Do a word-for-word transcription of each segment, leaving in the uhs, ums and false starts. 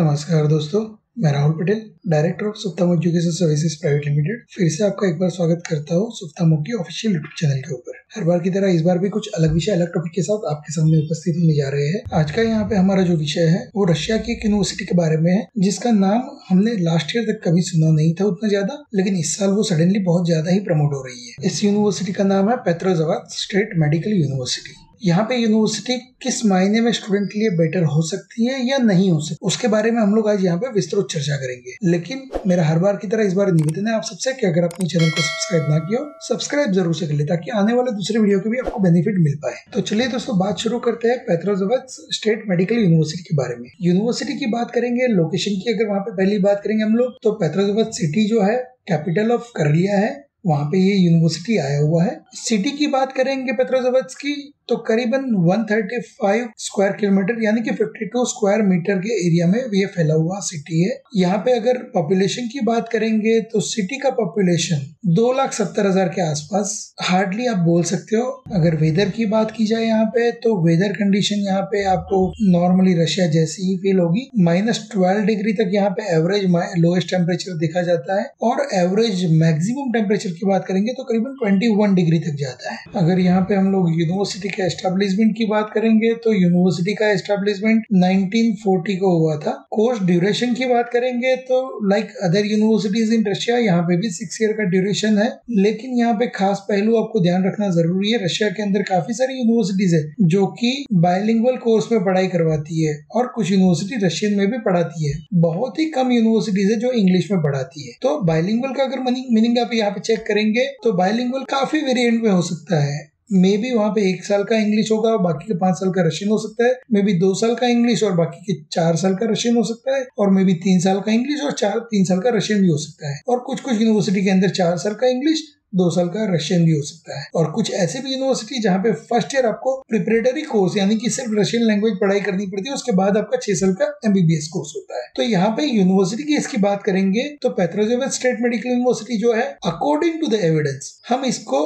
नमस्कार दोस्तों, मैं राहुल पटेल, डायरेक्टर ऑफ सुफ्तामो एजुकेशन सर्विस प्राइवेट लिमिटेड, फिर से आपका एक बार स्वागत करता हूँ सुफ्तामो के ऑफिशियल यूट्यूब चैनल के ऊपर। हर बार की तरह इस बार भी कुछ अलग विषय, अलग टॉपिक के साथ आपके सामने उपस्थित होने जा रहे हैं। आज का यहाँ पे हमारा जो विषय है वो रशिया की एक यूनिवर्सिटी के बारे में है, जिसका नाम हमने लास्ट ईयर तक कभी सुना नहीं था उतना ज्यादा, लेकिन इस साल वो सडनली बहुत ज्यादा ही प्रमोट हो रही है। इस यूनिवर्सिटी का नाम है पेट्रोज़ावस्क स्टेट मेडिकल यूनिवर्सिटी। यहाँ पे यूनिवर्सिटी किस मायने में स्टूडेंट के लिए बेटर हो सकती है या नहीं हो सकती, उसके बारे में हम लोग आज यहाँ पे विस्तृत चर्चा करेंगे। लेकिन मेरा हर बार की तरह इस बार निवेदन है आप सबसे कि अगर आपने चैनल को सब्सक्राइब ना किया हो, सब्सक्राइब जरूर से कर ले, ताकि आने वाले दूसरे वीडियो के भी आपको बेनिफिट मिल पाए। तो चलिए दोस्तों, बात शुरू करते हैं पेट्रोज़ावस्क स्टेट मेडिकल यूनिवर्सिटी के बारे में। यूनिवर्सिटी की बात करेंगे, लोकेशन की अगर वहाँ पे पहली बात करेंगे हम लोग, तो पेट्रोज़ावस्क सिटी जो है कैपिटल ऑफ कैरेलिया है, वहाँ पे ये यूनिवर्सिटी आया हुआ है। सिटी की बात करेंगे पेट्रोज़ावस्क की, तो करीबन एक सौ पैंतीस स्क्वायर किलोमीटर यानी कि बावन स्क्वायर मीटर के एरिया में ये फैला हुआ सिटी है। यहाँ पे अगर पॉपुलेशन की बात करेंगे तो सिटी का पॉपुलेशन दो लाख सत्तर हजार के आसपास हार्डली आप बोल सकते हो। अगर वेदर की बात की जाए यहाँ पे, तो वेदर कंडीशन यहाँ पे आपको नॉर्मली रशिया जैसी ही फील होगी। माइनस ट्वेल्व डिग्री तक यहाँ पे एवरेज लोएस्ट टेम्परेचर देखा जाता है, और एवरेज मैक्सिमम टेम्परेचर की बात करेंगे तो करीबन ट्वेंटी वन डिग्री तक जाता है। अगर यहाँ पे हम लोग यूनिवर्सिटी एस्टैब्लिशमेंट की बात करेंगे तो यूनिवर्सिटी का एस्टैब्लिशमेंट उन्नीस सौ चालीस को हुआ था। कोर्स ड्यूरेशन की बात करेंगे तो like other universities in Russia, यहाँ पे भी सिक्स ईयर का ड्यूरेशन है। लेकिन यहाँ पे खास पहलू आपको ध्यान रखना जरूरी है, रशिया के अंदर काफी सारी यूनिवर्सिटीज है जो कि बायलिंगुअल कोर्स में पढ़ाई करवाती है, और कुछ यूनिवर्सिटी रशियन में भी पढ़ाती है। बहुत ही कम यूनिवर्सिटीज है जो इंग्लिश में पढ़ाती है। तो बायलिंगुअल का अगर मीनिंग आप यहाँ पे चेक करेंगे तो बायलिंगुअल काफी वेरिएंट में हो सकता है। मे बी वहाँ पे एक साल का इंग्लिश होगा, बाकी के पांच साल का रशियन हो सकता है। मे बी दो साल का इंग्लिश और बाकी के चार साल का रशियन हो सकता है, और मे बी तीन साल का इंग्लिश और चार तीन साल का रशियन भी हो सकता है। और कुछ कुछ यूनिवर्सिटी के अंदर चार साल का इंग्लिश, दो साल का रशियन भी हो सकता है। और कुछ ऐसे भी यूनिवर्सिटी जहाँ पे फर्स्ट ईयर आपको प्रिपरेटरी कोर्स यानी कि सिर्फ रशियन लैंग्वेज पढ़ाई करनी पड़ती है, उसके बाद आपका छह साल का एमबीबीएस कोर्स होता है। तो यहाँ पे यूनिवर्सिटी की इसकी बात करेंगे तो पेट्रोज़ावस्क स्टेट मेडिकल यूनिवर्सिटी जो है, अकॉर्डिंग टू द एविडेंस हम इसको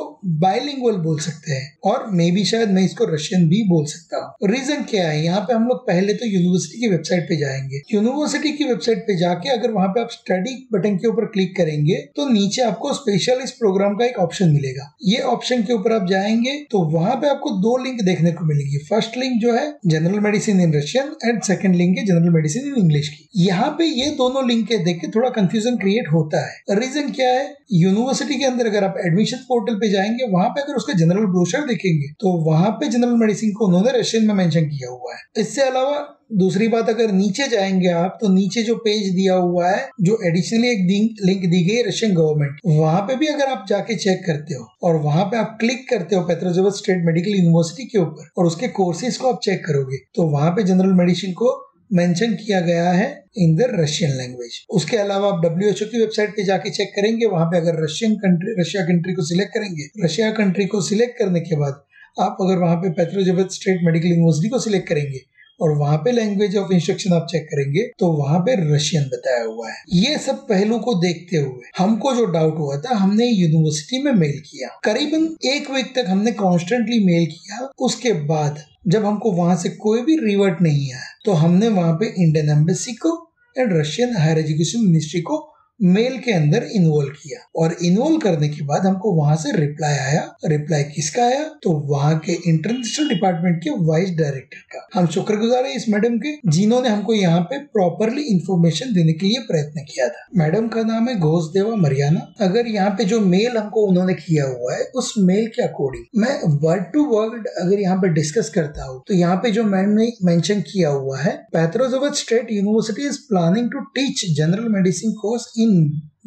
बायलिंगुअल बोल सकते हैं, और मे बी शायद मैं इसको रशियन भी बोल सकता हूँ। रीजन क्या है, यहाँ पे हम लोग पहले तो यूनिवर्सिटी की वेबसाइट पे जाएंगे। यूनिवर्सिटी की वेबसाइट पे जाके अगर वहाँ पे आप स्टडी बटन के ऊपर क्लिक करेंगे तो नीचे आपको स्पेशल इस प्रोग्राम का एक ऑप्शन मिलेगा। ये ऑप्शन के ऊपर आप जाएंगे तो वहां पे आपको दो लिंक देखने को मिलेगी। फर्स्ट लिंक जो है general medicine in Russian, and second link है जनरल मेडिसिन इन इंग्लिश की। यहाँ पे ये दोनों लिंक देख के थोड़ा कंफ्यूजन क्रिएट होता है। रीजन क्या है, यूनिवर्सिटी के अंदर अगर आप एडमिशन पोर्टल पे जाएंगे, वहां पे अगर उसका जनरल ब्रोशर देखेंगे तो वहां पे जनरल मेडिसिन को उन्होंने रशियन में मेंशन किया हुआ है। इससे अलावा दूसरी बात, अगर नीचे जाएंगे आप तो नीचे जो पेज दिया हुआ है, जो एडिशनली एक लिंक दी गई है रशियन गवर्नमेंट, वहां पे भी अगर आप जाके चेक करते हो और वहां पे आप क्लिक करते हो पेट्रोज़ावस्क स्टेट मेडिकल यूनिवर्सिटी के ऊपर और उसके कोर्सेज को आप चेक करोगे तो वहां पे जनरल मेडिसिन को मेंशन किया गया है इन द रशियन लैंग्वेज। उसके अलावा आप डब्ल्यू एच ओ की वेबसाइट पे जाके चेक करेंगे, वहां पे अगर रशियन कंट्री रशिया कंट्री को सिलेक्ट करेंगे, रशिया कंट्री को सिलेक्ट करने के बाद आप अगर वहां पे पेट्रोज़ावस्क स्टेट मेडिकल यूनिवर्सिटी को सिलेक्ट करेंगे और वहाँ पे लैंग्वेज ऑफ इंस्ट्रक्शन आप चेक करेंगे तो वहाँ पे रशियन बताया हुआ है। ये सब पहलू को देखते हुए हमको जो डाउट हुआ था, हमने यूनिवर्सिटी में मेल किया, करीबन एक वीक तक हमने कॉन्स्टेंटली मेल किया। उसके बाद जब हमको वहाँ से कोई भी रिवर्ट नहीं आया तो हमने वहाँ पे इंडियन एम्बेसी को and Russian higher education ministry को मेल के अंदर इन्वॉल्व किया, और इन्वॉल्व करने के बाद हमको वहां से रिप्लाई आया। रिप्लाई किसका आया, तो वहां के इंटरनेशनल डिपार्टमेंट के वाइस डायरेक्टर का। हम शुक्रगुजार हैं इस मैडम के, जिन्होंने हमको यहाँ पे प्रॉपरली इंफॉर्मेशन देने के लिए प्रयत्न किया था। मैडम का नाम है घोष देवा मरयाना। अगर यहाँ पे जो मेल हमको उन्होंने किया हुआ है, उस मेल के अकॉर्डिंग मैं वर्ड टू वर्ड अगर यहाँ पे डिस्कस करता हूँ तो यहाँ पे जो मैम ने मेंशन किया हुआ है, Petrozavodsk state university is planning to teach general medicine course in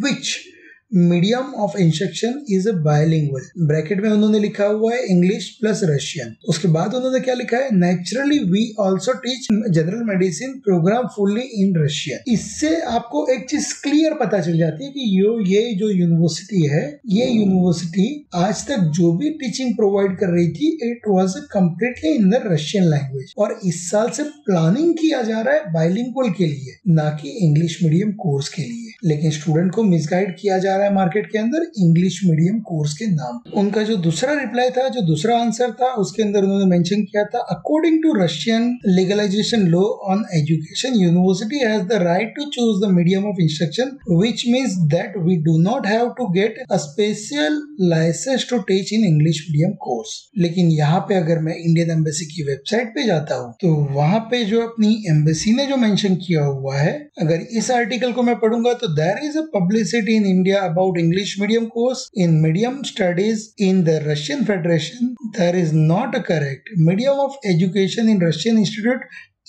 which medium of instruction is a bilingual, bracket में उन्होंने लिखा हुआ है इंग्लिश प्लस रशियन। उसके बाद उन्होंने क्या लिखा है, naturally we also teach general medicine program fully in Russian. इससे आपको एक चीज क्लियर पता चल जाती है कि यो ये जो यूनिवर्सिटी है, ये यूनिवर्सिटी आज तक जो भी टीचिंग प्रोवाइड कर रही थी, it was completely in the Russian language. और इस साल से प्लानिंग किया जा रहा है बायलिंगुअल के लिए, ना कि इंग्लिश मीडियम कोर्स के लिए। लेकिन स्टूडेंट को मिसगाइड किया जा आ रहा है मार्केट के अंदर इंग्लिश मीडियम कोर्स के नाम। उनका जो दूसरा रिप्लाई था, जो दूसरा आंसर था, उसके अंदर उन्होंने मेंशन किया था, according to Russian legalization law on education, university has the right to choose the medium of instruction, which means that we do not have to get a special licence to teach in English medium course. लेकिन यहाँ पे अगर मैं Indian embassy की website पे जाता हूँ तो वहाँ पे जो अपनी एम्बेसी ने जो मेंशन किया हुआ है, अगर इस आर्टिकल को मैं पढ़ूंगा तो there is a publicity in India about English medium course in medium studies in the Russian Federation, there is not a correct. Medium of education in Russian institute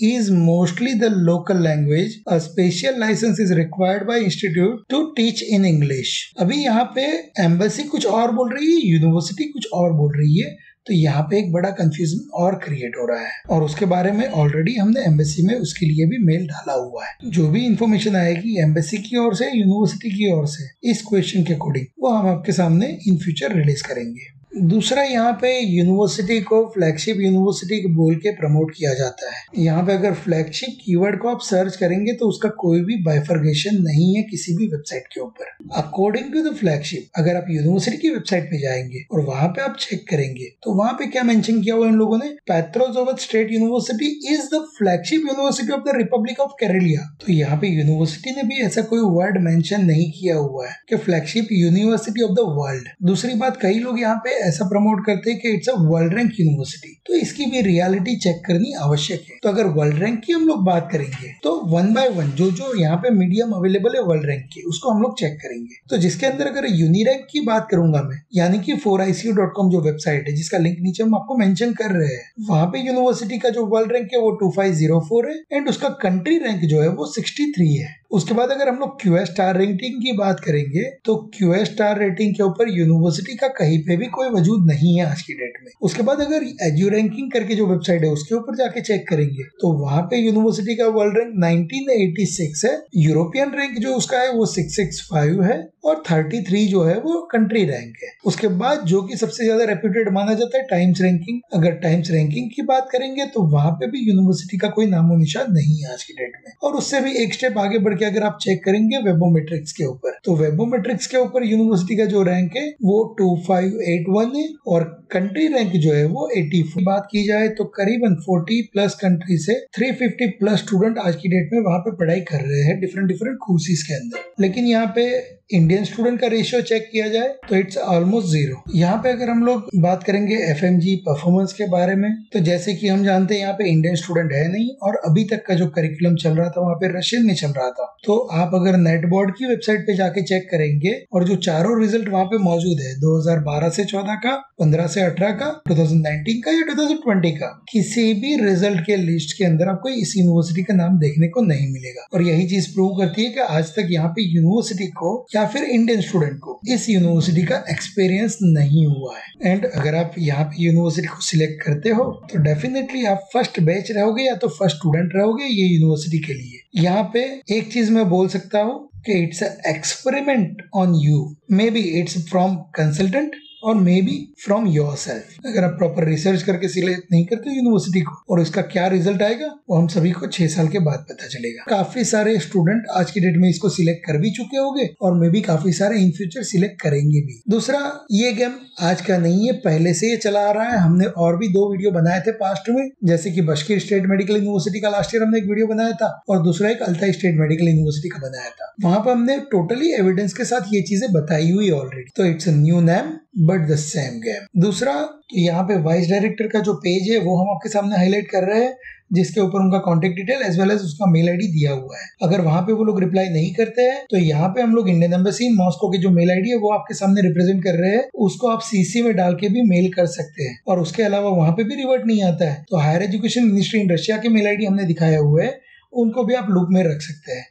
is mostly the local language, a special license is required by institute to teach in English। अभी यहाँ पे embassy कुछ और बोल रही है, university कुछ और बोल रही है, तो यहाँ पे एक बड़ा कंफ्यूजन और क्रिएट हो रहा है। और उसके बारे में ऑलरेडी हमने एम्बेसी में उसके लिए भी मेल डाला हुआ है। जो भी इन्फॉर्मेशन आएगी एम्बेसी की ओर से, यूनिवर्सिटी की ओर से, इस क्वेश्चन के अकॉर्डिंग, वो हम आपके सामने इन फ्यूचर रिलीज करेंगे। दूसरा, यहाँ पे यूनिवर्सिटी को फ्लैगशिप यूनिवर्सिटी बोल के प्रमोट किया जाता है। यहाँ पे अगर फ्लैगशिप कीवर्ड को आप सर्च करेंगे तो उसका कोई भी बाइफर्गेशन नहीं है किसी भी वेबसाइट के ऊपर। अकॉर्डिंग टू द फ्लैगशिप, अगर आप यूनिवर्सिटी की वेबसाइट पे जाएंगे और वहाँ पे आप चेक करेंगे तो वहाँ पे क्या मेंशन किया हुआ इन लोगों ने, Petrozavodsk state university is the flagship university of the Republic of Karelia. तो यहाँ पे यूनिवर्सिटी ने भी ऐसा कोई वर्ड मेंशन नहीं किया हुआ है कि flagship university of the world. दूसरी बात, कई लोग यहाँ पे ऐसा प्रमोट करते हैं कि it's a world rank university, तो इसकी भी रियलिटी चेक करनी आवश्यक है। तो अगर वर्ल्ड रैंक की हम लोग बात करेंगे तो वन बाय वन जो जो यहाँ पे मीडियम अवेलेबल है वर्ल्ड रैंक की, उसको हम लोग चेक करेंगे। तो जिसके अंदर अगर यूनिरैंक की बात करूंगा मैं, यानी कि four i c u dot com जो वेबसाइट है, जिसका लिंक नीचे हम आपको मेंशन कर रहे हैं, वहाँ पे यूनिवर्सिटी का जो वर्ल्ड रैंक है वो टू फाइव जीरो फोर है एंड उसका कंट्री रैंक जो है वो सिक्सटी थ्री है। उसके बाद अगर हम लोग क्यूए स्टार रैंकिंग की बात करेंगे तो क्यूए स्टार रेटिंग के ऊपर यूनिवर्सिटी का कहीं पे भी कोई वजूद नहीं है आज की डेट में। उसके बाद अगर एज्यू रैंकिंग करके जो वेबसाइट है उसके ऊपर जाके चेक करेंगे तो वहाँ पे यूनिवर्सिटी का world rank nineteen eighty six है, यूरोपियन रैंक जो उसका है वो सिक्स सिक्स फाइव है और थर्टी थ्री जो है वो कंट्री रैंक है। उसके बाद जो कि सबसे ज्यादा रेप्यूटेड माना जाता है टाइम्स रैंकिंग, अगर टाइम्स रैंकिंग की बात करेंगे तो वहाँ पे भी यूनिवर्सिटी का कोई नामो निशान नहीं है आज की डेट में। और उससे भी एक स्टेप आगे बढ़ के अगर आप चेक करेंगे वेबोमेट्रिक्स के ऊपर, तो वेबोमेट्रिक्स के ऊपर यूनिवर्सिटी का जो रैंक है वो टू फाइव एट वन है और कंट्री रैंक जो है वो एटी फोर। बात की जाए तो करीबन फोर्टी प्लस कंट्री से थ्री फिफ्टी प्लस स्टूडेंट आज की डेट में वहाँ पे पढ़ाई कर रहे हैं डिफरेंट डिफरेंट कोर्सेज के अंदर। लेकिन यहाँ पे इंडियन स्टूडेंट का रेशियो चेक किया जाए तो इट्स ऑलमोस्ट जीरो। यहाँ पे अगर हम लोग बात करेंगे F M G E performance के बारे में, तो जैसे कि हम जानते हैं यहाँ पे इंडियन स्टूडेंट है नहीं और अभी तक का जो करिकुलम चल रहा था वहाँ पे रशियन में चल रहा था। तो आप अगर नेट बोर्ड की वेबसाइट पे जाके चेक करेंगे और जो चारों रिजल्ट वहाँ पे मौजूद है, दो हजार बारह से चौदह का, पंद्रह से अठारह का, टू थाउजेंड नाइनटीन का या टू थाउजेंड ट्वेंटी का, किसी भी रिजल्ट के लिस्ट के अंदर आपको इस यूनिवर्सिटी का नाम देखने को नहीं मिलेगा। और यही चीज प्रूव करती है कि आज तक यहाँ पे यूनिवर्सिटी को या फिर इंडियन स्टूडेंट को इस यूनिवर्सिटी का एक्सपीरियंस नहीं हुआ है। एंड अगर आप यहाँ पे यूनिवर्सिटी को सिलेक्ट करते हो तो डेफिनेटली आप फर्स्ट बैच रहोगे या तो फर्स्ट स्टूडेंट रहोगे ये यूनिवर्सिटी के लिए। यहाँ पे एक चीज मैं बोल सकता हूँ कि it's a experiment on you, maybe it's from consultant और maybe from yourself. अगर आप प्रॉपर रिसर्च करके सिलेक्ट नहीं करते यूनिवर्सिटी को और उसका क्या रिजल्ट आएगा वो हम सभी को छह साल के बाद पता चलेगा। काफी सारे स्टूडेंट आज की डेट में इसको सिलेक्ट कर भी चुके होंगे और मे बी काफी सारे इन फ्यूचर सिलेक्ट करेंगे भी। दूसरा, ये गेम आज का नहीं है, पहले से ये चला आ रहा है। हमने और भी दो वीडियो बनाए थे पास्ट में, जैसे की बशकीर स्टेट मेडिकल यूनिवर्सिटी का लास्ट ईयर हमने एक वीडियो बनाया था और दूसरा एक अलताई स्टेट मेडिकल यूनिवर्सिटी का बनाया था। वहाँ पर हमने टोटली एविडेंस के साथ ये चीजें बताई हुई ऑलरेडी। तो it's a new name but the same game. दूसरा, यहाँ पे वाइस डायरेक्टर का जो पेज है वो हम आपके सामने हाईलाइट कर रहे हैं, जिसके ऊपर उनका contact detail as well as उसका मेल आईडी दिया हुआ है। अगर वहाँ पे वो लोग रिप्लाई नहीं करते हैं तो यहाँ पे हम लोग इंडियन एम्बेसी मॉस्को की जो मेल आईडी है वो आपके सामने रिप्रेजेंट कर रहे हैं, उसको आप सीसी में डाल के भी मेल कर सकते हैं। और उसके अलावा वहाँ पे भी रिवर्ट नहीं आता है तो higher education ministry in Russia के मेल आईडी हमने दिखाया हुआ है, उनको भी आप लूप में रख सकते हैं।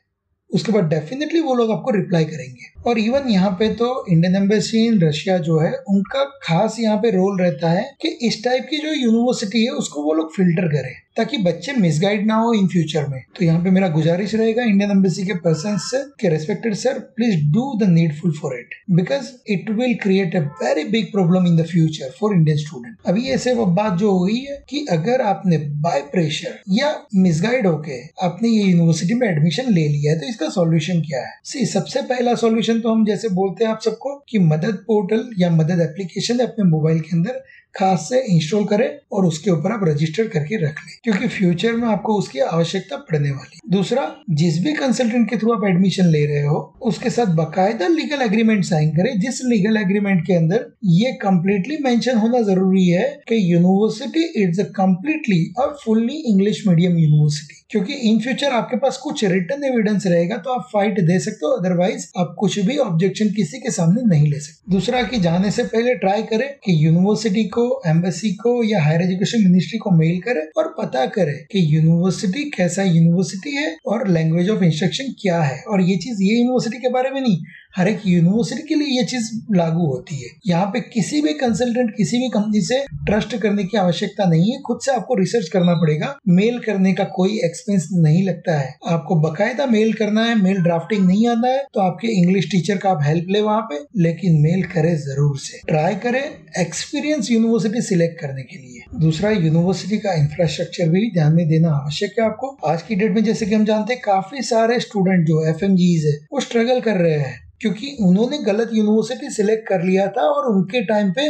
उसके बाद डेफिनेटली वो लोग आपको रिप्लाई करेंगे। और इवन यहाँ पे तो इंडियन एम्बेसी इन रशिया जो है उनका खास यहाँ पे रोल रहता है कि इस टाइप की जो यूनिवर्सिटी है उसको वो लोग फिल्टर करें। ताकि बच्चे मिसगाइड ना हो इन फ्यूचर में। तो यहाँ पे मेरा गुजारिश रहेगा इंडियन एम्बेसी के पर्सन से कि respected sir, please do the needful for it, because it will create a very big problem in the future for Indian student. अभी ये सिर्फ बात जो हुई है कि अगर आपने बाय प्रेशर या मिसगाइड होके आपने ये यूनिवर्सिटी में एडमिशन ले लिया है तो इसका सॉल्यूशन क्या है? सी, सबसे पहला सॉल्यूशन तो हम जैसे बोलते हैं आप सबको कि मदद पोर्टल या मदद एप्लीकेशन अपने मोबाइल के अंदर खास से इंस्टॉल करें और उसके ऊपर आप रजिस्टर करके रख लें, क्योंकि फ्यूचर में आपको उसकी आवश्यकता पड़ने वाली। दूसरा, जिस भी कंसल्टेंट के थ्रू आप एडमिशन ले रहे हो उसके साथ बकायदा लीगल एग्रीमेंट साइन करें, जिस लीगल एग्रीमेंट के अंदर ये कम्प्लीटली मेंशन होना जरूरी है कि यूनिवर्सिटी इज अ कम्प्लीटली और फुल्ली इंग्लिश मीडियम यूनिवर्सिटी, क्योंकि इन फ्यूचर आपके पास कुछ रिटन एविडेंस रहेगा तो आप फाइट दे सकते हो, अदरवाइज आप कुछ भी ऑब्जेक्शन किसी के सामने नहीं ले सकते। दूसरा, कि जाने से पहले ट्राई करें कि यूनिवर्सिटी को, एम्बेसी को या हायर एजुकेशन मिनिस्ट्री को मेल करें और पता करें कि यूनिवर्सिटी कैसा यूनिवर्सिटी है और लैंग्वेज ऑफ इंस्ट्रक्शन क्या है। और ये चीज ये यूनिवर्सिटी के बारे में नहीं, हर एक यूनिवर्सिटी के लिए ये चीज लागू होती है। यहाँ पे किसी भी कंसल्टेंट किसी भी कंपनी से ट्रस्ट करने की आवश्यकता नहीं है, खुद से आपको रिसर्च करना पड़ेगा। मेल करने का कोई एक्सपेंस नहीं लगता है, आपको बकायदा मेल करना है। मेल ड्राफ्टिंग नहीं आता है तो आपके इंग्लिश टीचर का आप हेल्प ले वहाँ पे, लेकिन मेल करे जरूर से, ट्राई करे एक्सपीरियंस यूनिवर्सिटी सिलेक्ट करने के लिए। दूसरा, यूनिवर्सिटी का इंफ्रास्ट्रक्चर भी ध्यान में देना आवश्यक है आपको। आज की डेट में जैसे कि हम जानते हैं काफी सारे स्टूडेंट जो एफ एम जी ई है वो स्ट्रगल कर रहे हैं, क्योंकि उन्होंने गलत यूनिवर्सिटी सिलेक्ट कर लिया था और उनके टाइम पे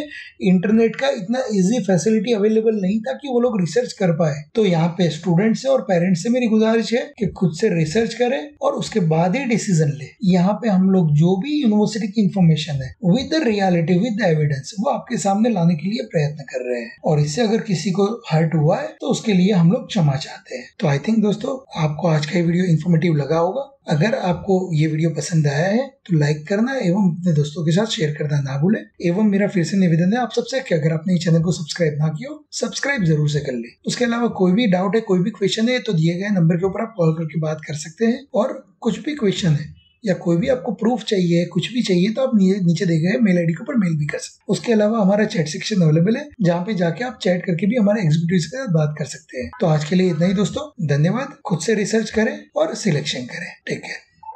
इंटरनेट का इतना इजी फैसिलिटी अवेलेबल नहीं था कि वो लोग रिसर्च कर पाए। तो यहाँ पे स्टूडेंट्स से और पेरेंट्स से मेरी गुजारिश है कि खुद से रिसर्च करें और उसके बाद ही डिसीजन ले। यहाँ पे हम लोग जो भी यूनिवर्सिटी की इंफॉर्मेशन है with the reality with the evidence वो आपके सामने लाने के लिए प्रयत्न कर रहे हैं, और इससे अगर किसी को हर्ट हुआ है तो उसके लिए हम लोग क्षमा चाहते हैं। तो आई थिंक दोस्तों आपको आज का ये वीडियो इन्फॉर्मेटिव लगा होगा। अगर आपको ये वीडियो पसंद आया है तो लाइक करना एवं अपने दोस्तों के साथ शेयर करना ना भूलें। एवं मेरा फिर से निवेदन है आप सबसे कि अगर आपने चैनल को सब्सक्राइब ना किया हो, सब्सक्राइब जरूर से कर ले। उसके अलावा कोई भी डाउट है, कोई भी क्वेश्चन है तो दिए गए नंबर के ऊपर आप कॉल करके बात कर सकते हैं, और कुछ भी क्वेश्चन है या कोई भी आपको प्रूफ चाहिए, कुछ भी चाहिए तो आप नीचे दिए गए मेल आईडी के ऊपर मेल भी कर सकते हैं। उसके अलावा हमारा चैट सेक्शन अवेलेबल है जहाँ पे जाके आप चैट करके भी हमारे एग्जीक्यूटिव के साथ बात कर सकते हैं। तो आज के लिए इतना ही दोस्तों, धन्यवाद। खुद से रिसर्च करें और सिलेक्शन करें। Take care.